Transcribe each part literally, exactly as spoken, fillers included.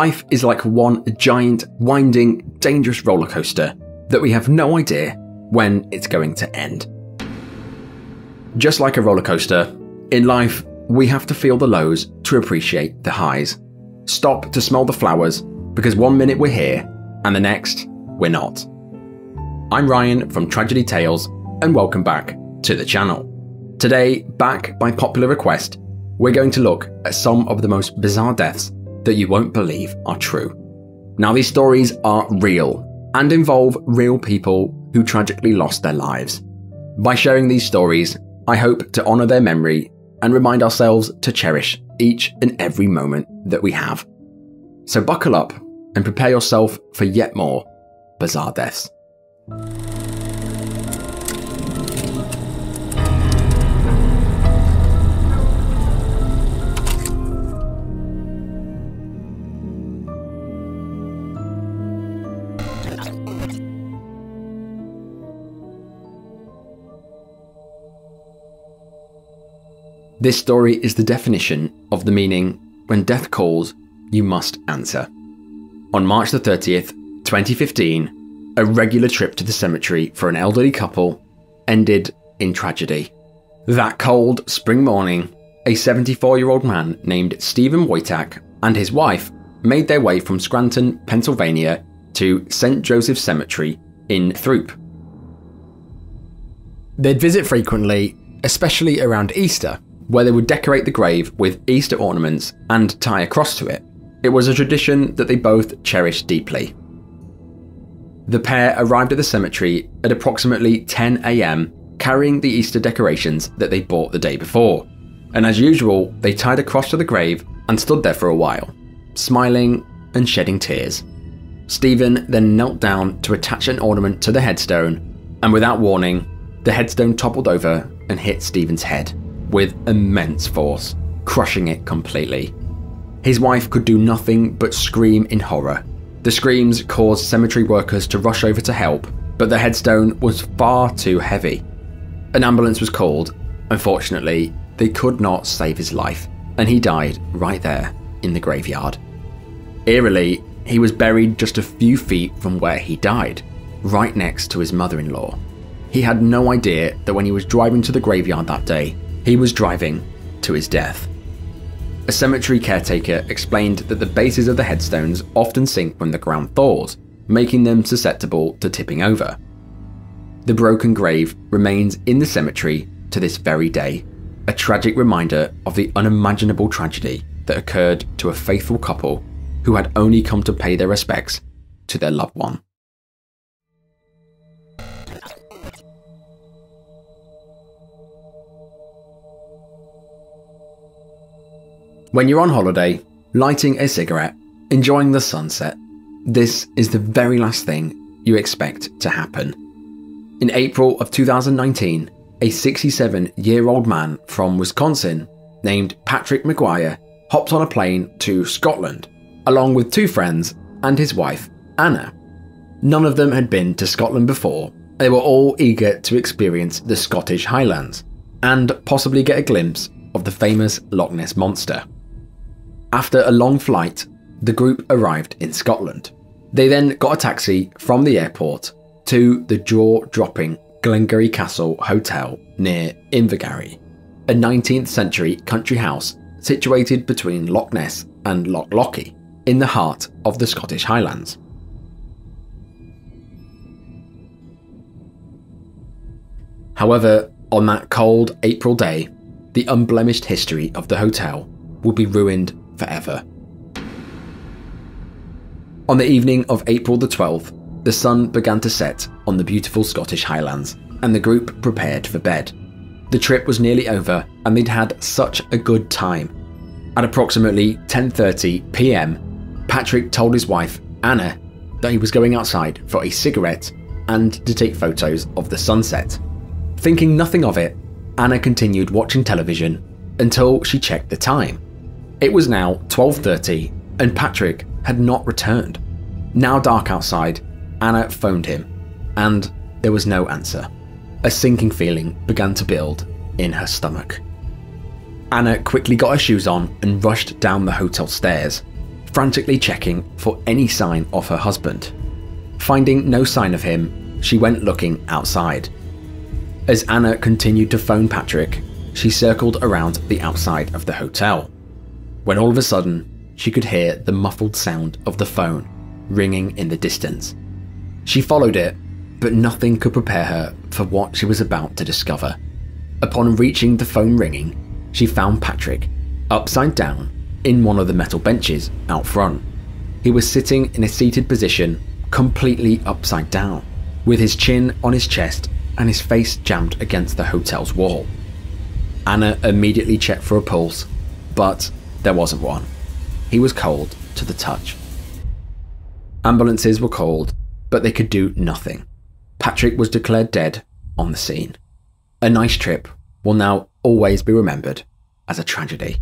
Life is like one giant, winding, dangerous roller coaster that we have no idea when it's going to end. Just like a roller coaster, in life we have to feel the lows to appreciate the highs. Stop to smell the flowers, because one minute we're here and the next we're not. I'm Ryan from Tragedy Tales, and welcome back to the channel. Today, back by popular request, we're going to look at some of the most bizarre deaths that you won't believe are true. Now, these stories are real and involve real people who tragically lost their lives. By sharing these stories, I hope to honour their memory and remind ourselves to cherish each and every moment that we have. So buckle up and prepare yourself for yet more bizarre deaths. This story is the definition of the meaning, when death calls, you must answer. On March the thirtieth, twenty fifteen, a regular trip to the cemetery for an elderly couple ended in tragedy. That cold spring morning, a seventy-four-year-old man named Stephen Wojtak and his wife made their way from Scranton, Pennsylvania to Saint Joseph Cemetery in Throop. They'd visit frequently, especially around Easter, where they would decorate the grave with Easter ornaments and tie a cross to it. It was a tradition that they both cherished deeply. The pair arrived at the cemetery at approximately ten a m, carrying the Easter decorations that they bought the day before. And as usual, they tied a cross to the grave and stood there for a while, smiling and shedding tears. Stephen then knelt down to attach an ornament to the headstone, and without warning, the headstone toppled over and hit Stephen's head with immense force, crushing it completely. His wife could do nothing but scream in horror. The screams caused cemetery workers to rush over to help, but the headstone was far too heavy. An ambulance was called. Unfortunately, they could not save his life, and he died right there in the graveyard. Eerily, he was buried just a few feet from where he died, right next to his mother-in-law. He had no idea that when he was driving to the graveyard that day, he was driving to his death. A cemetery caretaker explained that the bases of the headstones often sink when the ground thaws, making them susceptible to tipping over. The broken grave remains in the cemetery to this very day, a tragic reminder of the unimaginable tragedy that occurred to a faithful couple who had only come to pay their respects to their loved one. When you're on holiday, lighting a cigarette, enjoying the sunset, this is the very last thing you expect to happen. In April of two thousand nineteen, a sixty-seven-year-old man from Wisconsin named Patrick Maguire hopped on a plane to Scotland, along with two friends and his wife, Anna. None of them had been to Scotland before. They were all eager to experience the Scottish Highlands and possibly get a glimpse of the famous Loch Ness monster. After a long flight, the group arrived in Scotland. They then got a taxi from the airport to the jaw-dropping Glengarry Castle Hotel near Invergarry, a nineteenth century country house situated between Loch Ness and Loch Lochy in the heart of the Scottish Highlands. However, on that cold April day, the unblemished history of the hotel would be ruined forever. On the evening of April the twelfth, the sun began to set on the beautiful Scottish Highlands, and the group prepared for bed. The trip was nearly over, and they'd had such a good time. At approximately ten thirty p m, Patrick told his wife, Anna, that he was going outside for a cigarette and to take photos of the sunset. Thinking nothing of it, Anna continued watching television until she checked the time. It was now twelve thirty and Patrick had not returned. Now dark outside, Anna phoned him and there was no answer. A sinking feeling began to build in her stomach. Anna quickly got her shoes on and rushed down the hotel stairs. frantically checking for any sign of her husband. Finding no sign of him, she went looking outside. As Anna continued to phone Patrick, she circled around the outside of the hotel, when all of a sudden, she could hear the muffled sound of the phone ringing in the distance. She followed it, but nothing could prepare her for what she was about to discover. Upon reaching the phone ringing, she found Patrick, upside down, in one of the metal benches out front. He was sitting in a seated position, completely upside down, with his chin on his chest and his face jammed against the hotel's wall. Anna immediately checked for a pulse, but there wasn't one. He was cold to the touch. Ambulances were called, but they could do nothing. Patrick was declared dead on the scene. A nice trip will now always be remembered as a tragedy.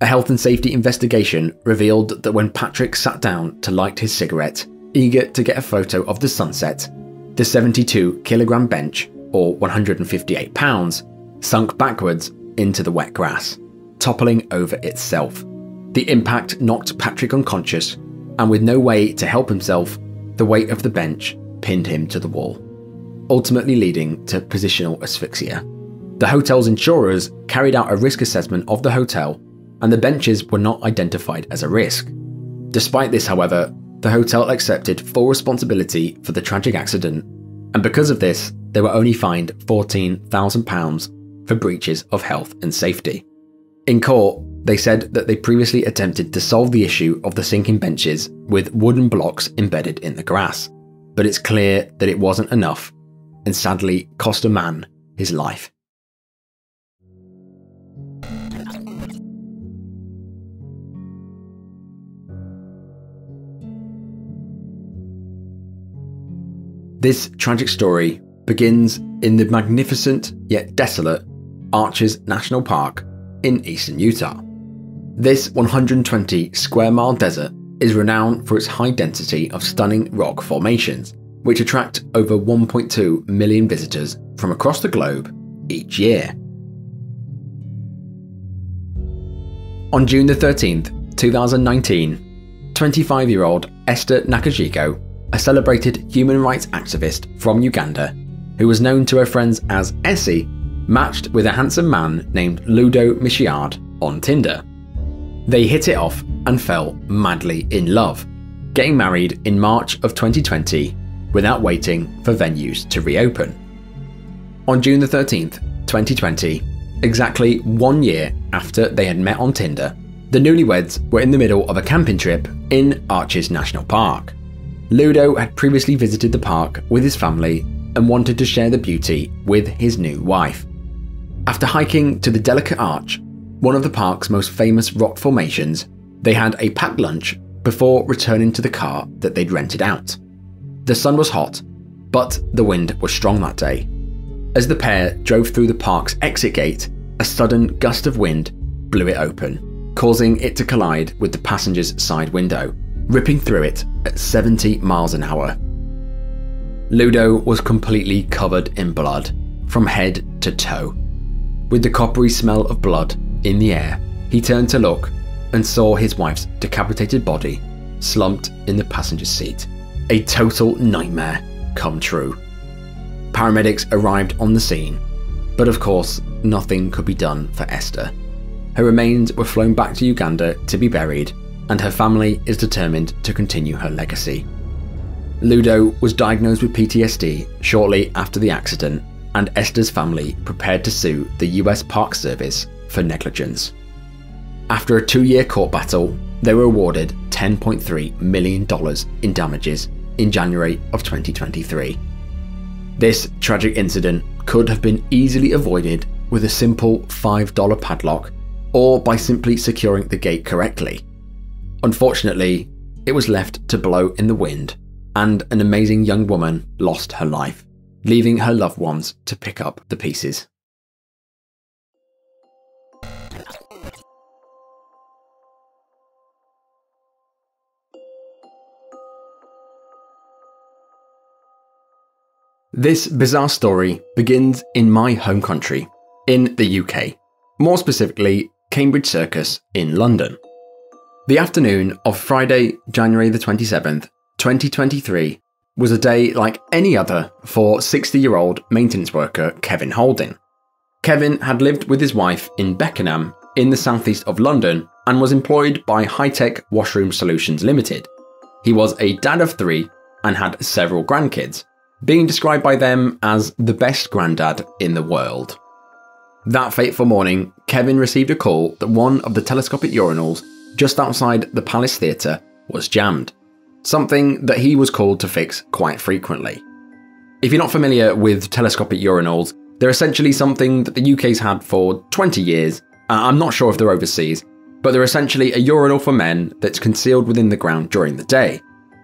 A health and safety investigation revealed that when Patrick sat down to light his cigarette, eager to get a photo of the sunset, the seventy-two kilogram bench, or one hundred fifty-eight pounds, sunk backwards into the wet grass, toppling over itself. The impact knocked Patrick unconscious, and with no way to help himself, the weight of the bench pinned him to the wall, ultimately leading to positional asphyxia. The hotel's insurers carried out a risk assessment of the hotel, and the benches were not identified as a risk. Despite this, however, the hotel accepted full responsibility for the tragic accident, and because of this, they were only fined fourteen thousand pounds for breaches of health and safety. In court, they said that they previously attempted to solve the issue of the sinking benches with wooden blocks embedded in the grass, but it's clear that it wasn't enough and sadly cost a man his life. This tragic story begins in the magnificent yet desolate Arches National Park in eastern Utah. This one hundred twenty square mile desert is renowned for its high density of stunning rock formations, which attract over one point two million visitors from across the globe each year. On June the thirteenth, two thousand nineteen, twenty-five-year-old Esther Nakajiko, a celebrated human rights activist from Uganda, who was known to her friends as Essie, matched with a handsome man named Ludo Michiard on Tinder. They hit it off and fell madly in love, getting married in March of twenty twenty without waiting for venues to reopen. On June the thirteenth, twenty twenty, exactly one year after they had met on Tinder, the newlyweds were in the middle of a camping trip in Arches National Park. Ludo had previously visited the park with his family and wanted to share the beauty with his new wife. After hiking to the Delicate Arch, one of the park's most famous rock formations, they had a packed lunch before returning to the car that they'd rented out. The sun was hot, but the wind was strong that day. As the pair drove through the park's exit gate, a sudden gust of wind blew it open, causing it to collide with the passenger's side window, ripping through it at seventy miles an hour. Ludo was completely covered in blood, from head to toe. With the coppery smell of blood in the air, he turned to look and saw his wife's decapitated body slumped in the passenger seat. A total nightmare come true. Paramedics arrived on the scene, but of course, nothing could be done for Esther. Her remains were flown back to Uganda to be buried, and her family is determined to continue her legacy. Ludo was diagnosed with P T S D shortly after the accident, and Esther's family prepared to sue the U S Park Service for negligence. After a two-year court battle, they were awarded ten point three million dollars in damages in January of twenty twenty-three. This tragic incident could have been easily avoided with a simple five dollar padlock or by simply securing the gate correctly. Unfortunately, it was left to blow in the wind, and an amazing young woman lost her life, leaving her loved ones to pick up the pieces. This bizarre story begins in my home country, in the U K, more specifically Cambridge Circus in London. The afternoon of Friday, January the twenty-seventh, twenty twenty-three, was a day like any other for sixty-year-old maintenance worker Kevin Holding. Kevin had lived with his wife in Beckenham in the southeast of London and was employed by High Tech Washroom Solutions Limited. He was a dad of three and had several grandkids, being described by them as the best granddad in the world. That fateful morning, Kevin received a call that one of the telescopic urinals just outside the Palace Theatre was jammed, something that he was called to fix quite frequently. If you're not familiar with telescopic urinals, they're essentially something that the U K's had for twenty years. I'm not sure if they're overseas, but they're essentially a urinal for men that's concealed within the ground during the day.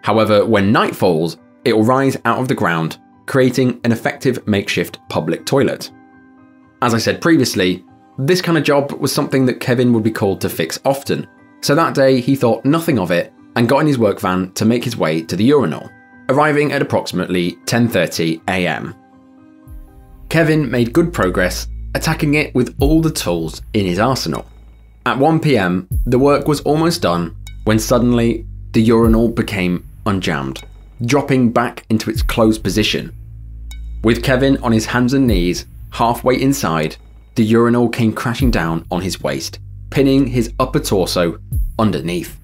However, when night falls, it will rise out of the ground, creating an effective makeshift public toilet. As I said previously, this kind of job was something that Kevin would be called to fix often, so that day he thought nothing of it and got in his work van to make his way to the urinal, arriving at approximately ten thirty a m. Kevin made good progress, attacking it with all the tools in his arsenal. At one p m, the work was almost done when suddenly the urinal became unjammed, dropping back into its closed position. With Kevin on his hands and knees, halfway inside, the urinal came crashing down on his waist, pinning his upper torso underneath.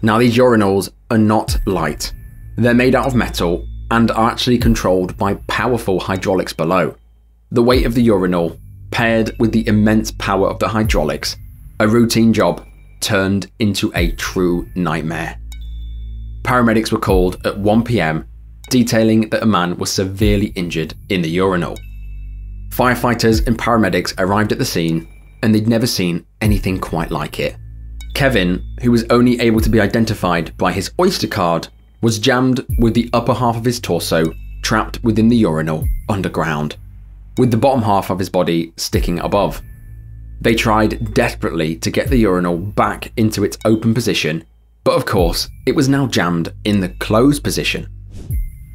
Now, these urinals are not light. They're made out of metal and are actually controlled by powerful hydraulics below. The weight of the urinal, paired with the immense power of the hydraulics, a routine job turned into a true nightmare. Paramedics were called at one p m, detailing that a man was severely injured in the urinal. Firefighters and paramedics arrived at the scene, and they'd never seen anything quite like it. Kevin, who was only able to be identified by his Oyster card, was jammed with the upper half of his torso trapped within the urinal underground, with the bottom half of his body sticking above. They tried desperately to get the urinal back into its open position, but of course, it was now jammed in the closed position.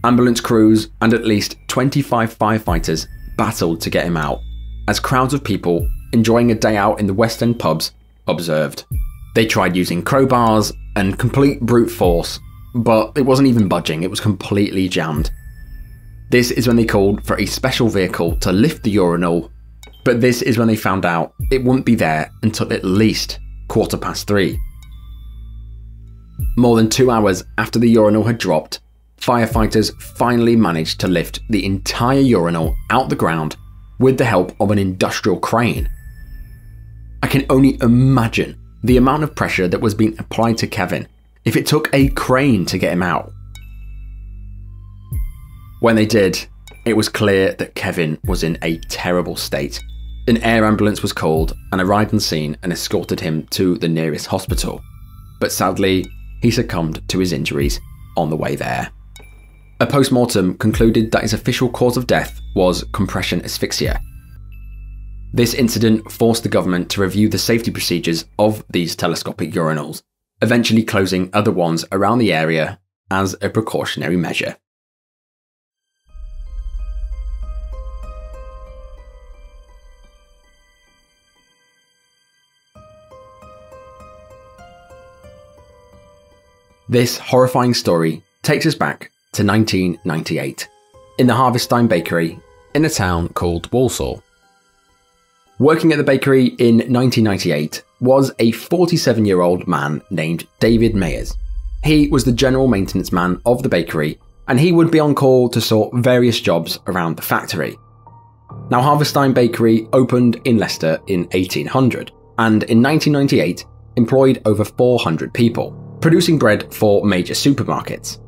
Ambulance crews and at least twenty-five firefighters battled to get him out, as crowds of people enjoying a day out in the West End pubs observed. They tried using crowbars and complete brute force, but it wasn't even budging, it was completely jammed. This is when they called for a special vehicle to lift the urinal, but this is when they found out it wouldn't be there until at least quarter past three. More than two hours after the urinal had dropped, firefighters finally managed to lift the entire urinal out the ground with the help of an industrial crane. I can only imagine the amount of pressure that was being applied to Kevin if it took a crane to get him out. When they did, it was clear that Kevin was in a terrible state. An air ambulance was called and arrived on scene and escorted him to the nearest hospital, but sadly, he succumbed to his injuries on the way there. A post-mortem concluded that his official cause of death was compression asphyxia. This incident forced the government to review the safety procedures of these telescopic urinals, eventually closing other ones around the area as a precautionary measure. This horrifying story takes us back to nineteen ninety-eight, in the Harvestine Bakery in a town called Walsall. Working at the bakery in nineteen ninety-eight was a forty-seven-year-old man named David Myers. He was the general maintenance man of the bakery, and he would be on call to sort various jobs around the factory. Now, Harvestine Bakery opened in Leicester in eighteen hundred, and in nineteen ninety-eight employed over four hundred people, producing bread for major supermarkets.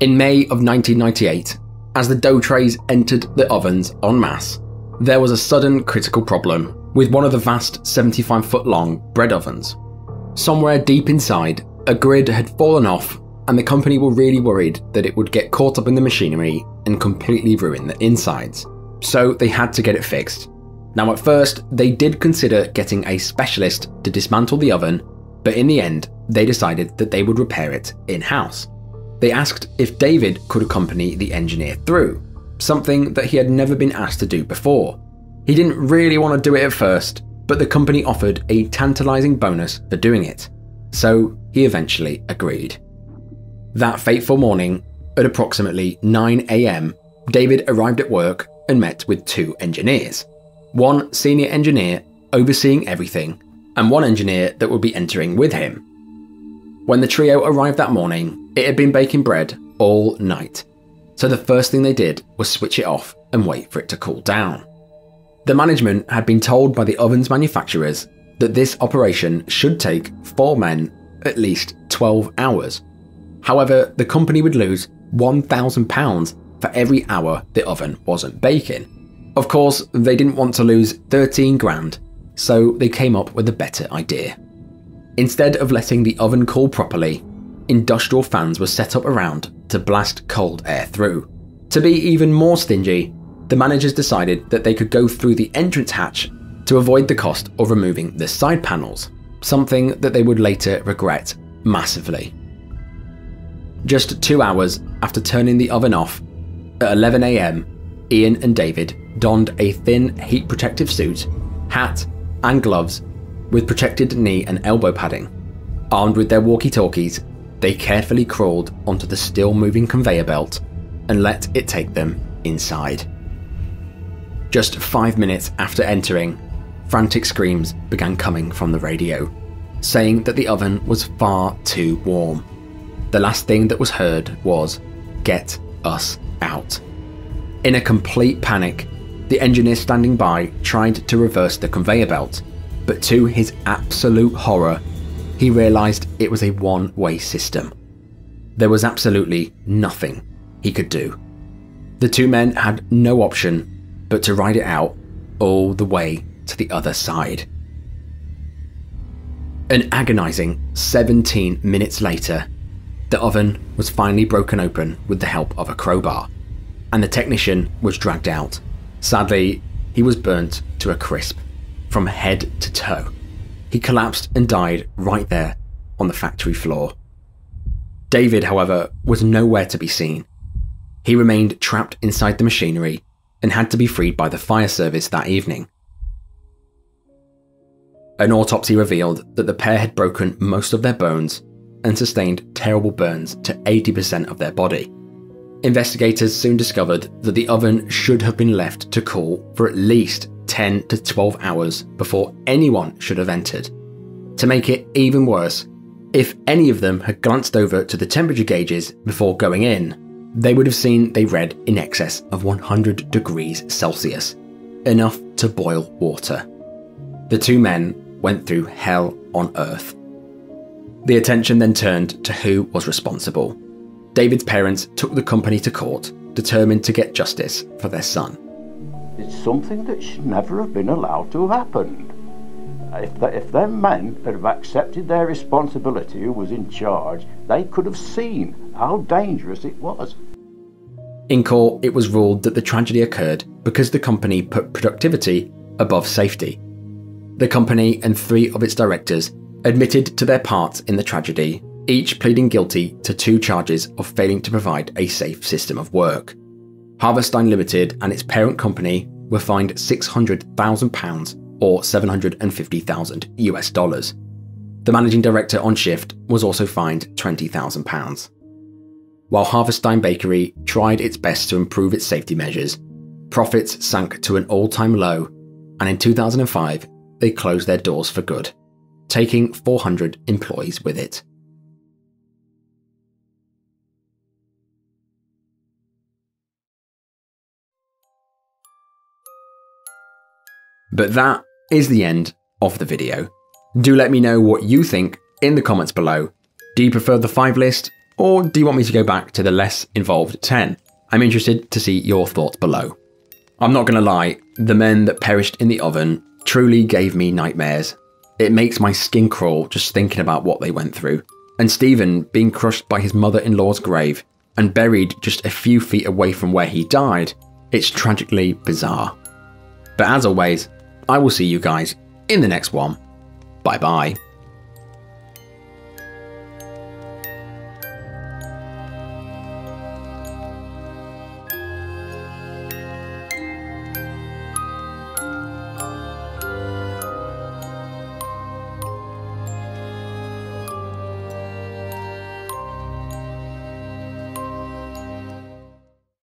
In May of nineteen ninety-eight, as the dough trays entered the ovens en masse, there was a sudden critical problem with one of the vast seventy-five-foot-long bread ovens. Somewhere deep inside, a grid had fallen off, and the company were really worried that it would get caught up in the machinery and completely ruin the insides, so they had to get it fixed. Now, at first, they did consider getting a specialist to dismantle the oven, but in the end, they decided that they would repair it in-house. They asked if David could accompany the engineer through, something that he had never been asked to do before. He didn't really want to do it at first, but the company offered a tantalizing bonus for doing it. so he eventually agreed. That fateful morning, at approximately nine A M, David arrived at work and met with two engineers. One senior engineer overseeing everything, and one engineer that would be entering with him. When the trio arrived that morning, it had been baking bread all night, so the first thing they did was switch it off and wait for it to cool down. The management had been told by the oven's manufacturers that this operation should take four men at least twelve hours. However, the company would lose one thousand pounds for every hour the oven wasn't baking. Of course, they didn't want to lose thirteen grand, so they came up with a better idea. Instead of letting the oven cool properly, industrial fans were set up around to blast cold air through. To be even more stingy, the managers decided that they could go through the entrance hatch to avoid the cost of removing the side panels, something that they would later regret massively. Just two hours after turning the oven off, at eleven A M, Ian and David donned a thin heat protective suit, hat and gloves with protected knee and elbow padding. Armed with their walkie-talkies, they carefully crawled onto the still-moving conveyor belt and let it take them inside. Just five minutes after entering, frantic screams began coming from the radio, saying that the oven was far too warm. The last thing that was heard was, "Get us out." In a complete panic, the engineer standing by tried to reverse the conveyor belt, but to his absolute horror, he realised it was a one-way system. There was absolutely nothing he could do. The two men had no option but to ride it out all the way to the other side. An agonising seventeen minutes later, the oven was finally broken open with the help of a crowbar, and the technician was dragged out. Sadly, he was burnt to a crisp from head to toe. He collapsed and died right there on the factory floor. David, however, was nowhere to be seen. He remained trapped inside the machinery and had to be freed by the fire service that evening. An autopsy revealed that the pair had broken most of their bones and sustained terrible burns to eighty percent of their body. Investigators soon discovered that the oven should have been left to cool for at least ten to twelve hours before anyone should have entered. To make it even worse, if any of them had glanced over to the temperature gauges before going in, they would have seen they read in excess of one hundred degrees Celsius, enough to boil water. The two men went through hell on earth. The attention then turned to who was responsible. David's parents took the company to court, determined to get justice for their son. It's something that should never have been allowed to happen. If, the, if them men had have accepted their responsibility who was in charge, they could have seen how dangerous it was. In court, it was ruled that the tragedy occurred because the company put productivity above safety. The company and three of its directors admitted to their parts in the tragedy, each pleading guilty to two charges of failing to provide a safe system of work. Harvestine Limited and its parent company were fined six hundred thousand pounds or seven hundred fifty thousand US dollars. The managing director on shift was also fined twenty thousand pounds. While Harvestine Bakery tried its best to improve its safety measures, profits sank to an all-time low, and in two thousand five, they closed their doors for good, taking four hundred employees with it. But that is the end of the video. Do let me know what you think in the comments below. Do you prefer the five list, or do you want me to go back to the less involved ten? I'm interested to see your thoughts below. I'm not gonna lie, the men that perished in the oven truly gave me nightmares. It makes my skin crawl just thinking about what they went through. And Stephen being crushed by his mother-in-law's grave and buried just a few feet away from where he died, it's tragically bizarre. But as always, I will see you guys in the next one. Bye bye.